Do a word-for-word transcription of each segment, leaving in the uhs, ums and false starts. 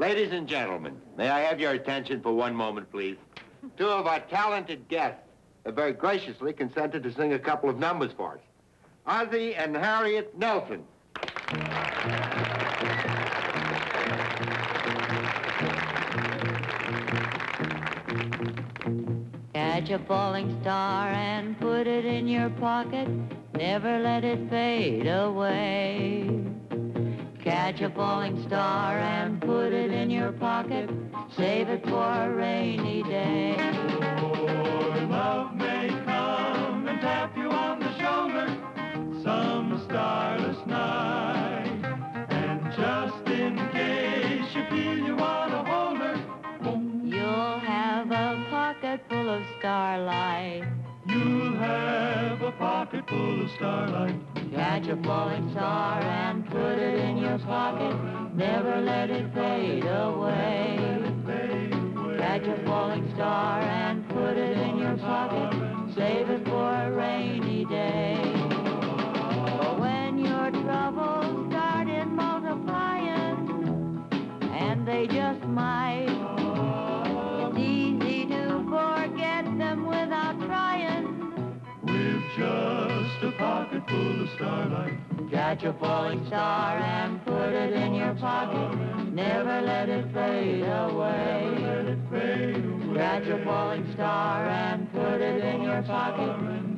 Ladies and gentlemen, may I have your attention for one moment, please? Two of our talented guests have very graciously consented to sing a couple of numbers for us. Ozzie and Harriet Nelson. Catch a falling star and put it in your pocket. Never let it fade away. Catch a falling star and put it in your pocket. Save it for a rainy day. For love may come and tap you on the shoulder some starless night. And just in case you feel you want to hold her, boom, you'll have a pocket full of starlight. You'll have a pocket full of starlight. Catch a falling star and put it in your pocket. Never let it fade away. Catch a falling star and put it in your pocket. Save it for a rainy day. When your troubles started multiplying, and they just might, it's easy to forget them without trying. With just a pocket full of starlight. Catch a falling star and put it in your pocket. Never let it fade away. Catch a falling star and put it in your pocket.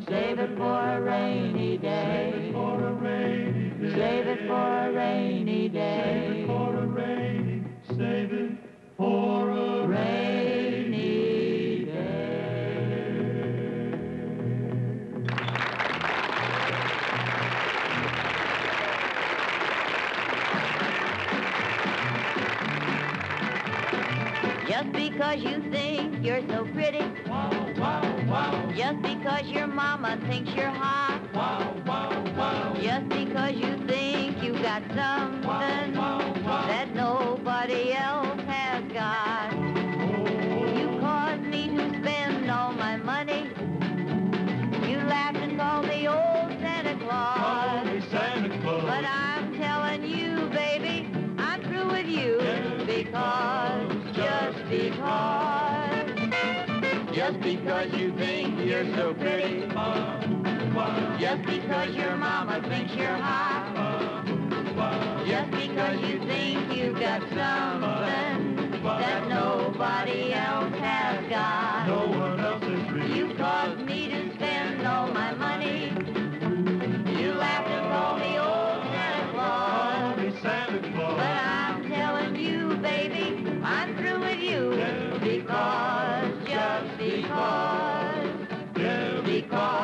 Save it for a rainy day. Save it for a rainy day. Save it for a rainy day. Save it for a rainy. Save it for a rainy day. Just because you think you're so pretty, wow, wow, wow. Just because your mama thinks you're hot, wow, wow, wow. Just because you think you got something, wow, wow, wow, that nobody else has got. You caused me to spend all my money. You laughed and called me old Santa Claus. Call me Santa Claus. But I'm telling you, baby, I'm through with you, yeah, because Just because, just because you think you're so pretty, just because your mama thinks you're hot, just because you think you've got something that nobody else has got. No one else is free. You caused me to spend all my money. You laughed and called me old Santa Claus. Call me Santa Claus. But I'm telling you, baby, I'm through with you, yeah, because, just because, yeah, because.